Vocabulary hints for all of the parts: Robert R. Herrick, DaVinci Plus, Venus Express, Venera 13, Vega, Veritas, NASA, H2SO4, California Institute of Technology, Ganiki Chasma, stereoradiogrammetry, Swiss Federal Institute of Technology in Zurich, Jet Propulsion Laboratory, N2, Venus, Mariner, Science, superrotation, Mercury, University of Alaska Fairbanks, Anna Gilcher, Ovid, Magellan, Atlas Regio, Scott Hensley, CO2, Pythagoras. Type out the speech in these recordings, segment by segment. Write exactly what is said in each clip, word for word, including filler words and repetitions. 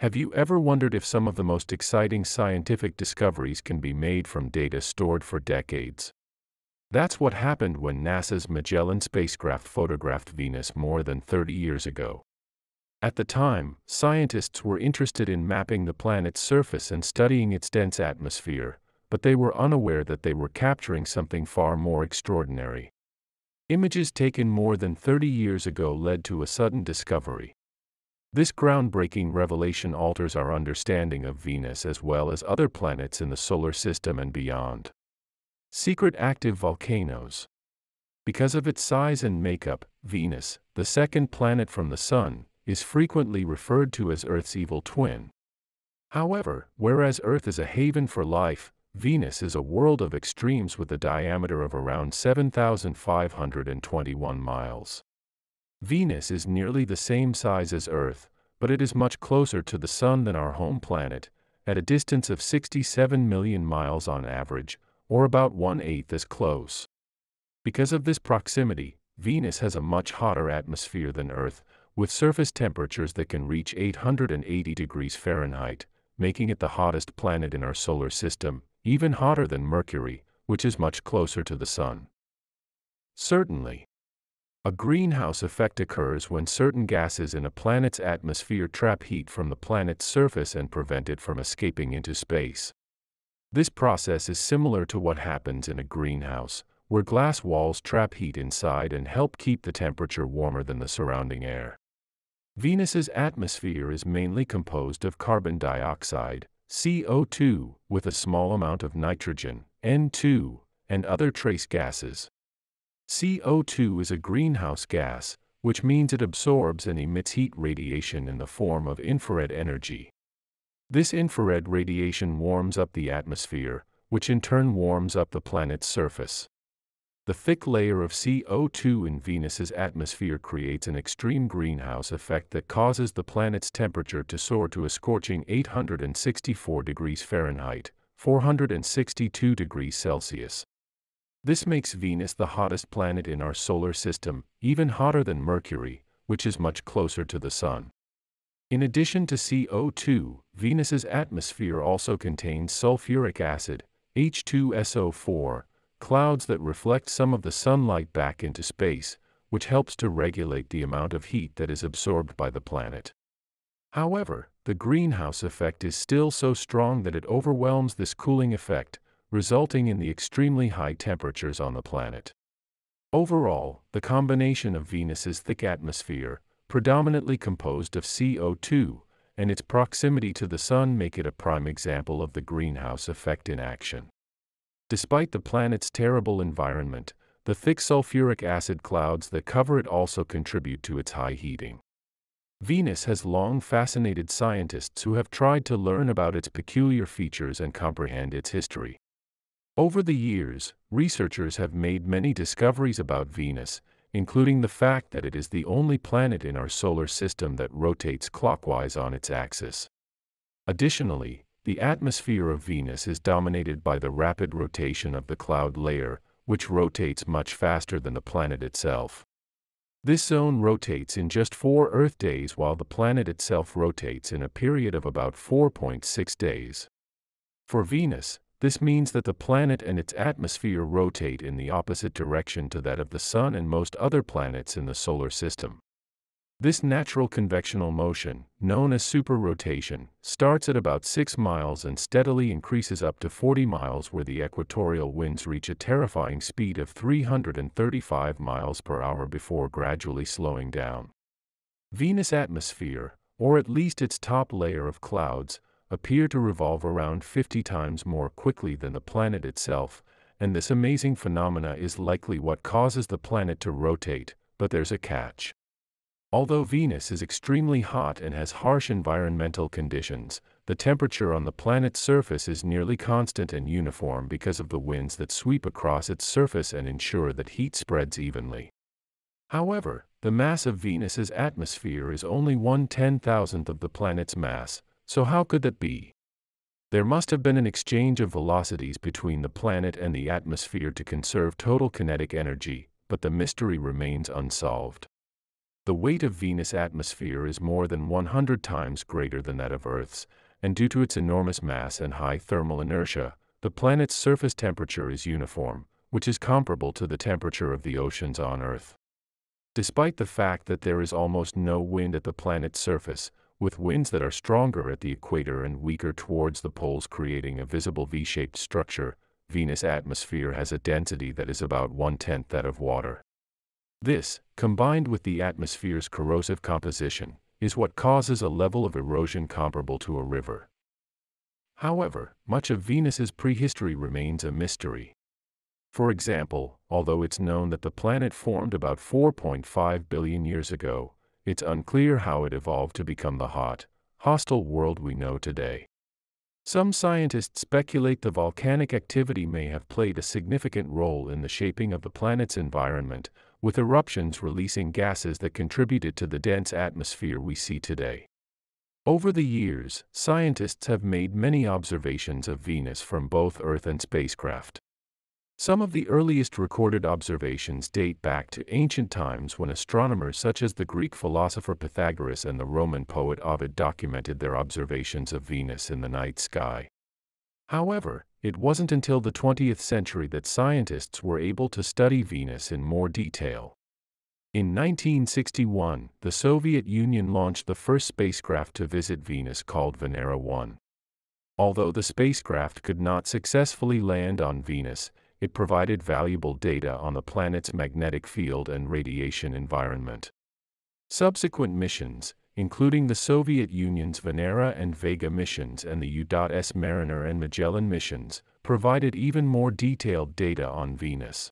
Have you ever wondered if some of the most exciting scientific discoveries can be made from data stored for decades? That's what happened when NASA's Magellan spacecraft photographed Venus more than thirty years ago. At the time, scientists were interested in mapping the planet's surface and studying its dense atmosphere, but they were unaware that they were capturing something far more extraordinary. Images taken more than thirty years ago led to a sudden discovery. This groundbreaking revelation alters our understanding of Venus as well as other planets in the solar system and beyond. Secret active volcanoes. Because of its size and makeup, Venus, the second planet from the Sun, is frequently referred to as Earth's evil twin. However, whereas Earth is a haven for life, Venus is a world of extremes with a diameter of around seven thousand five hundred twenty-one miles. Venus is nearly the same size as Earth, but it is much closer to the Sun than our home planet, at a distance of sixty-seven million miles on average, or about one-eighth as close. Because of this proximity, Venus has a much hotter atmosphere than Earth, with surface temperatures that can reach eight hundred eighty degrees Fahrenheit, making it the hottest planet in our solar system, even hotter than Mercury, which is much closer to the Sun. Certainly. A greenhouse effect occurs when certain gases in a planet's atmosphere trap heat from the planet's surface and prevent it from escaping into space. This process is similar to what happens in a greenhouse, where glass walls trap heat inside and help keep the temperature warmer than the surrounding air. Venus's atmosphere is mainly composed of carbon dioxide, C O two, with a small amount of nitrogen, N two, and other trace gases. C O two is a greenhouse gas, which means it absorbs and emits heat radiation in the form of infrared energy. This infrared radiation warms up the atmosphere, which in turn warms up the planet's surface. The thick layer of C O two in Venus's atmosphere creates an extreme greenhouse effect that causes the planet's temperature to soar to a scorching eight hundred sixty-four degrees Fahrenheit, four hundred sixty-two degrees Celsius. This makes Venus the hottest planet in our solar system, even hotter than Mercury, which is much closer to the Sun. In addition to C O two, Venus's atmosphere also contains sulfuric acid, H two S O four, clouds that reflect some of the sunlight back into space, which helps to regulate the amount of heat that is absorbed by the planet. However, the greenhouse effect is still so strong that it overwhelms this cooling effect, resulting in the extremely high temperatures on the planet. Overall, the combination of Venus's thick atmosphere, predominantly composed of C O two, and its proximity to the Sun make it a prime example of the greenhouse effect in action. Despite the planet's terrible environment, the thick sulfuric acid clouds that cover it also contribute to its high heating. Venus has long fascinated scientists who have tried to learn about its peculiar features and comprehend its history. Over the years, researchers have made many discoveries about Venus, including the fact that it is the only planet in our solar system that rotates clockwise on its axis. Additionally, the atmosphere of Venus is dominated by the rapid rotation of the cloud layer, which rotates much faster than the planet itself. This zone rotates in just four Earth days while the planet itself rotates in a period of about four point six days. For Venus, this means that the planet and its atmosphere rotate in the opposite direction to that of the Sun and most other planets in the solar system. This natural convectional motion, known as superrotation, starts at about six miles and steadily increases up to forty miles, where the equatorial winds reach a terrifying speed of three hundred thirty-five miles per hour before gradually slowing down. Venus' atmosphere, or at least its top layer of clouds, appear to revolve around fifty times more quickly than the planet itself, and this amazing phenomena is likely what causes the planet to rotate, but there's a catch. Although Venus is extremely hot and has harsh environmental conditions, the temperature on the planet's surface is nearly constant and uniform because of the winds that sweep across its surface and ensure that heat spreads evenly. However, the mass of Venus's atmosphere is only one ten thousandth of the planet's mass. So how could that be? There must have been an exchange of velocities between the planet and the atmosphere to conserve total kinetic energy, but the mystery remains unsolved. The weight of Venus' atmosphere is more than one hundred times greater than that of Earth's, and due to its enormous mass and high thermal inertia, the planet's surface temperature is uniform, which is comparable to the temperature of the oceans on Earth. Despite the fact that there is almost no wind at the planet's surface, with winds that are stronger at the equator and weaker towards the poles creating a visible V-shaped structure, Venus' atmosphere has a density that is about one-tenth that of water. This, combined with the atmosphere's corrosive composition, is what causes a level of erosion comparable to a river. However, much of Venus's prehistory remains a mystery. For example, although it's known that the planet formed about four point five billion years ago, it's unclear how it evolved to become the hot, hostile world we know today. Some scientists speculate the volcanic activity may have played a significant role in the shaping of the planet's environment, with eruptions releasing gases that contributed to the dense atmosphere we see today. Over the years, scientists have made many observations of Venus from both Earth and spacecraft. Some of the earliest recorded observations date back to ancient times when astronomers such as the Greek philosopher Pythagoras and the Roman poet Ovid documented their observations of Venus in the night sky. However, it wasn't until the twentieth century that scientists were able to study Venus in more detail. In nineteen sixty-one, the Soviet Union launched the first spacecraft to visit Venus called Venera one. Although the spacecraft could not successfully land on Venus, it provided valuable data on the planet's magnetic field and radiation environment. Subsequent missions, including the Soviet Union's Venera and Vega missions and the U S Mariner and Magellan missions, provided even more detailed data on Venus.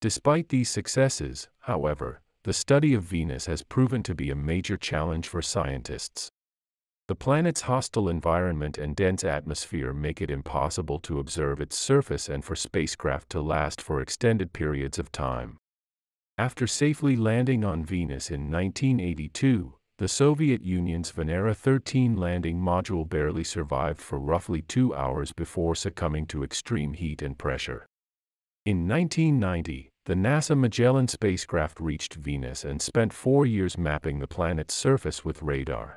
Despite these successes, however, the study of Venus has proven to be a major challenge for scientists. The planet's hostile environment and dense atmosphere make it impossible to observe its surface and for spacecraft to last for extended periods of time. After safely landing on Venus in nineteen eighty-two, the Soviet Union's Venera thirteen landing module barely survived for roughly two hours before succumbing to extreme heat and pressure. In nineteen ninety, the NASA Magellan spacecraft reached Venus and spent four years mapping the planet's surface with radar.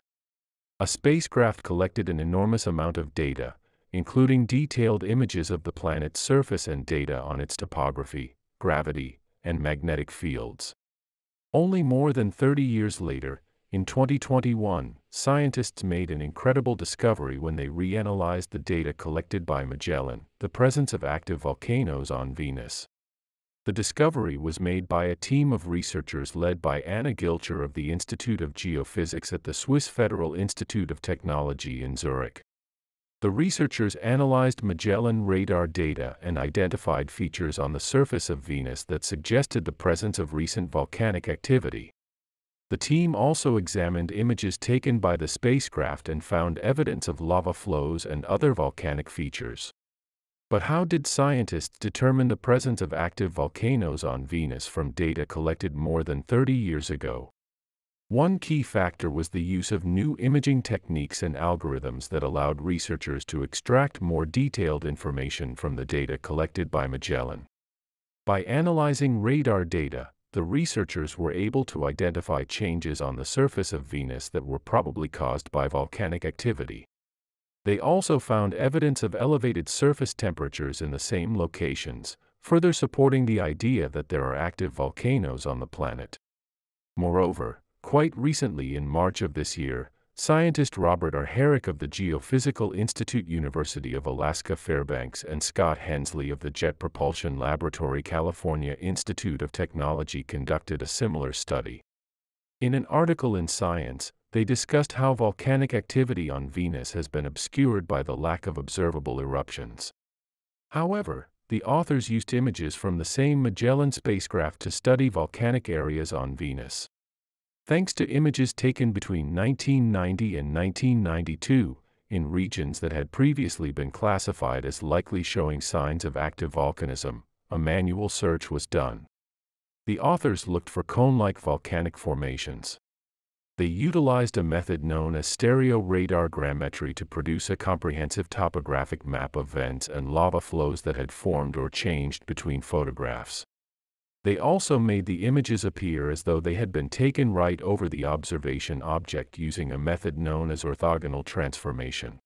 A spacecraft collected an enormous amount of data, including detailed images of the planet's surface and data on its topography, gravity, and magnetic fields. Only more than thirty years later, in twenty twenty-one, scientists made an incredible discovery when they reanalyzed the data collected by Magellan, the presence of active volcanoes on Venus. The discovery was made by a team of researchers led by Anna Gilcher of the Institute of Geophysics at the Swiss Federal Institute of Technology in Zurich. The researchers analyzed Magellan radar data and identified features on the surface of Venus that suggested the presence of recent volcanic activity. The team also examined images taken by the spacecraft and found evidence of lava flows and other volcanic features. But how did scientists determine the presence of active volcanoes on Venus from data collected more than thirty years ago? One key factor was the use of new imaging techniques and algorithms that allowed researchers to extract more detailed information from the data collected by Magellan. By analyzing radar data, the researchers were able to identify changes on the surface of Venus that were probably caused by volcanic activity. They also found evidence of elevated surface temperatures in the same locations, further supporting the idea that there are active volcanoes on the planet. Moreover, quite recently in March of this year, scientist Robert R. Herrick of the Geophysical Institute University of Alaska Fairbanks and Scott Hensley of the Jet Propulsion Laboratory California Institute of Technology conducted a similar study. In an article in Science, they discussed how volcanic activity on Venus has been obscured by the lack of observable eruptions. However, the authors used images from the same Magellan spacecraft to study volcanic areas on Venus. Thanks to images taken between nineteen ninety and nineteen ninety-two, in regions that had previously been classified as likely showing signs of active volcanism, a manual search was done. The authors looked for cone-like volcanic formations. They utilized a method known as stereoradiogrammetry to produce a comprehensive topographic map of vents and lava flows that had formed or changed between photographs. They also made the images appear as though they had been taken right over the observation object using a method known as orthogonal transformation.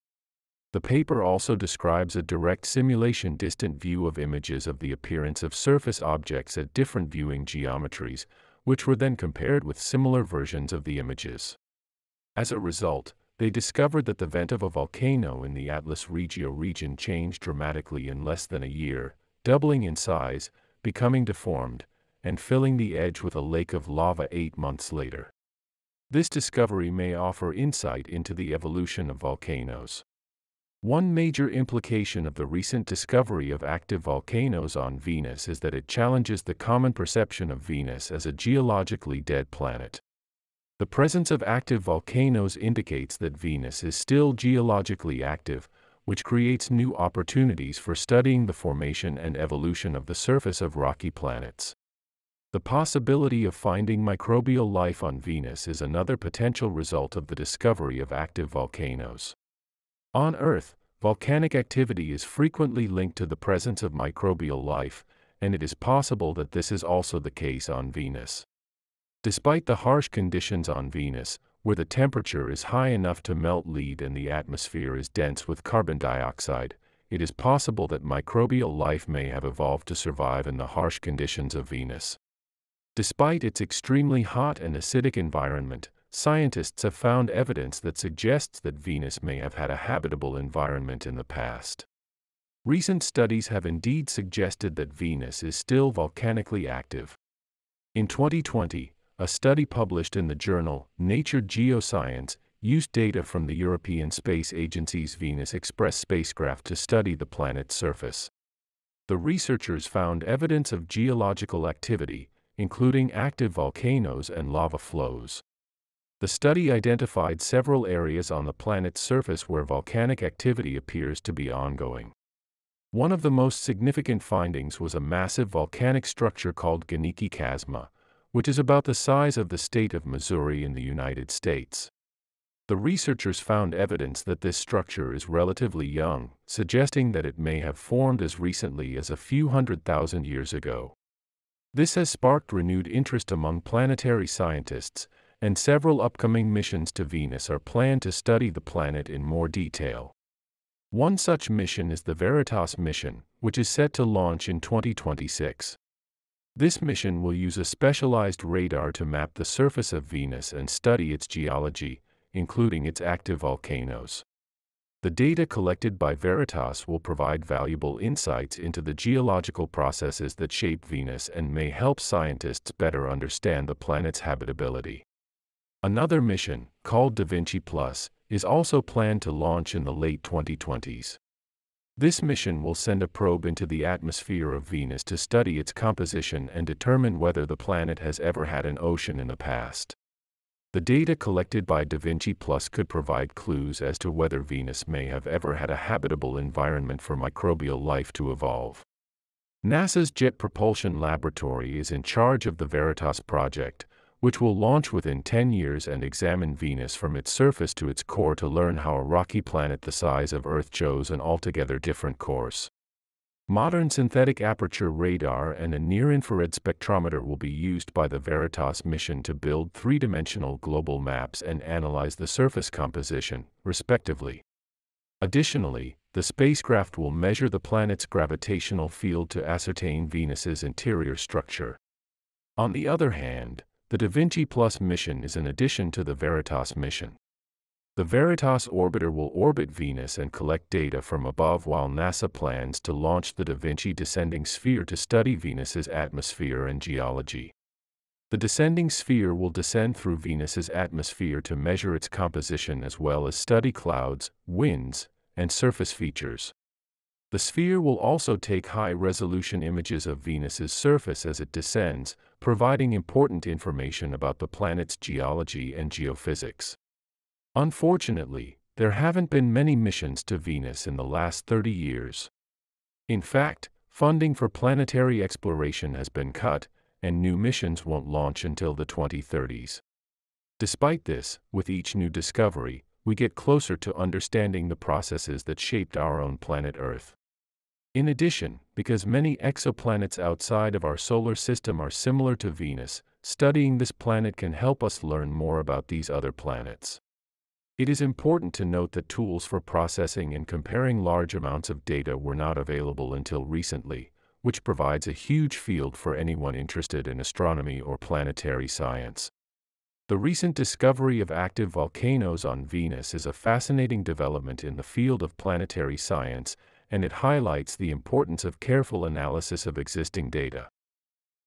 The paper also describes a direct simulation distant view of images of the appearance of surface objects at different viewing geometries, which were then compared with similar versions of the images. As a result, they discovered that the vent of a volcano in the Atlas Regio region changed dramatically in less than a year, doubling in size, becoming deformed, and filling the edge with a lake of lava eight months later. This discovery may offer insight into the evolution of volcanoes. One major implication of the recent discovery of active volcanoes on Venus is that it challenges the common perception of Venus as a geologically dead planet. The presence of active volcanoes indicates that Venus is still geologically active, which creates new opportunities for studying the formation and evolution of the surface of rocky planets. The possibility of finding microbial life on Venus is another potential result of the discovery of active volcanoes. On Earth, volcanic activity is frequently linked to the presence of microbial life, and it is possible that this is also the case on Venus. Despite the harsh conditions on Venus, where the temperature is high enough to melt lead and the atmosphere is dense with carbon dioxide, it is possible that microbial life may have evolved to survive in the harsh conditions of Venus. Despite its extremely hot and acidic environment, scientists have found evidence that suggests that Venus may have had a habitable environment in the past. Recent studies have indeed suggested that Venus is still volcanically active. In twenty twenty, a study published in the journal Nature Geoscience used data from the European Space Agency's Venus Express spacecraft to study the planet's surface. The researchers found evidence of geological activity, including active volcanoes and lava flows. The study identified several areas on the planet's surface where volcanic activity appears to be ongoing. One of the most significant findings was a massive volcanic structure called Ganiki Chasma, which is about the size of the state of Missouri in the United States. The researchers found evidence that this structure is relatively young, suggesting that it may have formed as recently as a few hundred thousand years ago. This has sparked renewed interest among planetary scientists, and several upcoming missions to Venus are planned to study the planet in more detail. One such mission is the Veritas mission, which is set to launch in twenty twenty-six. This mission will use a specialized radar to map the surface of Venus and study its geology, including its active volcanoes. The data collected by Veritas will provide valuable insights into the geological processes that shape Venus and may help scientists better understand the planet's habitability. Another mission, called DaVinci Plus, is also planned to launch in the late twenty twenties. This mission will send a probe into the atmosphere of Venus to study its composition and determine whether the planet has ever had an ocean in the past. The data collected by DaVinci Plus could provide clues as to whether Venus may have ever had a habitable environment for microbial life to evolve. NASA's Jet Propulsion Laboratory is in charge of the Veritas project, which will launch within ten years and examine Venus from its surface to its core to learn how a rocky planet the size of Earth chose an altogether different course. Modern synthetic aperture radar and a near-infrared spectrometer will be used by the Veritas mission to build three-dimensional global maps and analyze the surface composition, respectively. Additionally, the spacecraft will measure the planet's gravitational field to ascertain Venus's interior structure. On the other hand, the DaVinci Plus mission is an addition to the Veritas mission. The Veritas orbiter will orbit Venus and collect data from above while NASA plans to launch the DaVinci descending sphere to study Venus's atmosphere and geology. The descending sphere will descend through Venus's atmosphere to measure its composition as well as study clouds, winds, and surface features. The sphere will also take high-resolution images of Venus's surface as it descends, providing important information about the planet's geology and geophysics. Unfortunately, there haven't been many missions to Venus in the last thirty years. In fact, funding for planetary exploration has been cut, and new missions won't launch until the twenty thirties. Despite this, with each new discovery, we get closer to understanding the processes that shaped our own planet Earth. In addition, because many exoplanets outside of our solar system are similar to Venus, studying this planet can help us learn more about these other planets. It is important to note that tools for processing and comparing large amounts of data were not available until recently, which provides a huge field for anyone interested in astronomy or planetary science. The recent discovery of active volcanoes on Venus is a fascinating development in the field of planetary science, and it highlights the importance of careful analysis of existing data.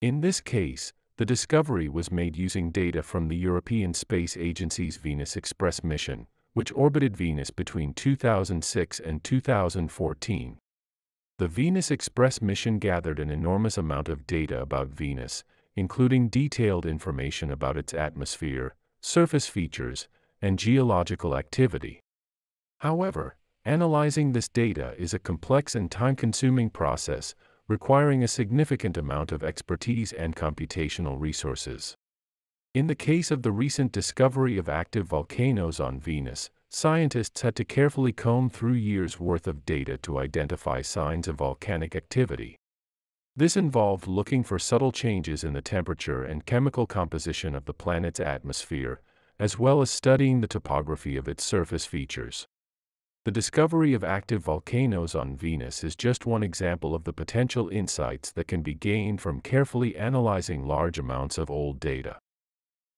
In this case, the discovery was made using data from the European Space Agency's Venus Express mission, which orbited Venus between two thousand six and two thousand fourteen. The Venus Express mission gathered an enormous amount of data about Venus, including detailed information about its atmosphere, surface features, and geological activity. However, analyzing this data is a complex and time-consuming process, requiring a significant amount of expertise and computational resources. In the case of the recent discovery of active volcanoes on Venus, scientists had to carefully comb through years' worth of data to identify signs of volcanic activity. This involved looking for subtle changes in the temperature and chemical composition of the planet's atmosphere, as well as studying the topography of its surface features. The discovery of active volcanoes on Venus is just one example of the potential insights that can be gained from carefully analyzing large amounts of old data.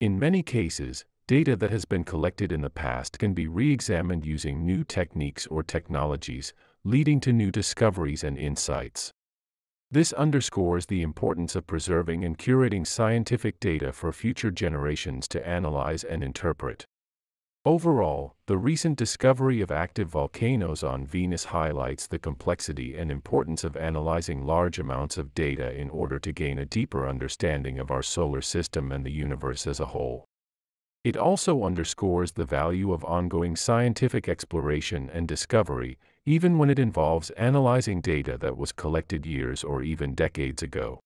In many cases, data that has been collected in the past can be re-examined using new techniques or technologies, leading to new discoveries and insights. This underscores the importance of preserving and curating scientific data for future generations to analyze and interpret. Overall, the recent discovery of active volcanoes on Venus highlights the complexity and importance of analyzing large amounts of data in order to gain a deeper understanding of our solar system and the universe as a whole. It also underscores the value of ongoing scientific exploration and discovery, even when it involves analyzing data that was collected years or even decades ago.